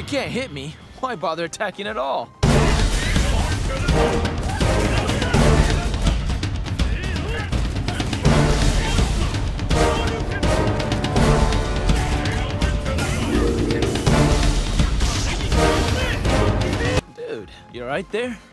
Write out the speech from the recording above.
you can't hit me, why bother attacking at all? Dude, you all right there?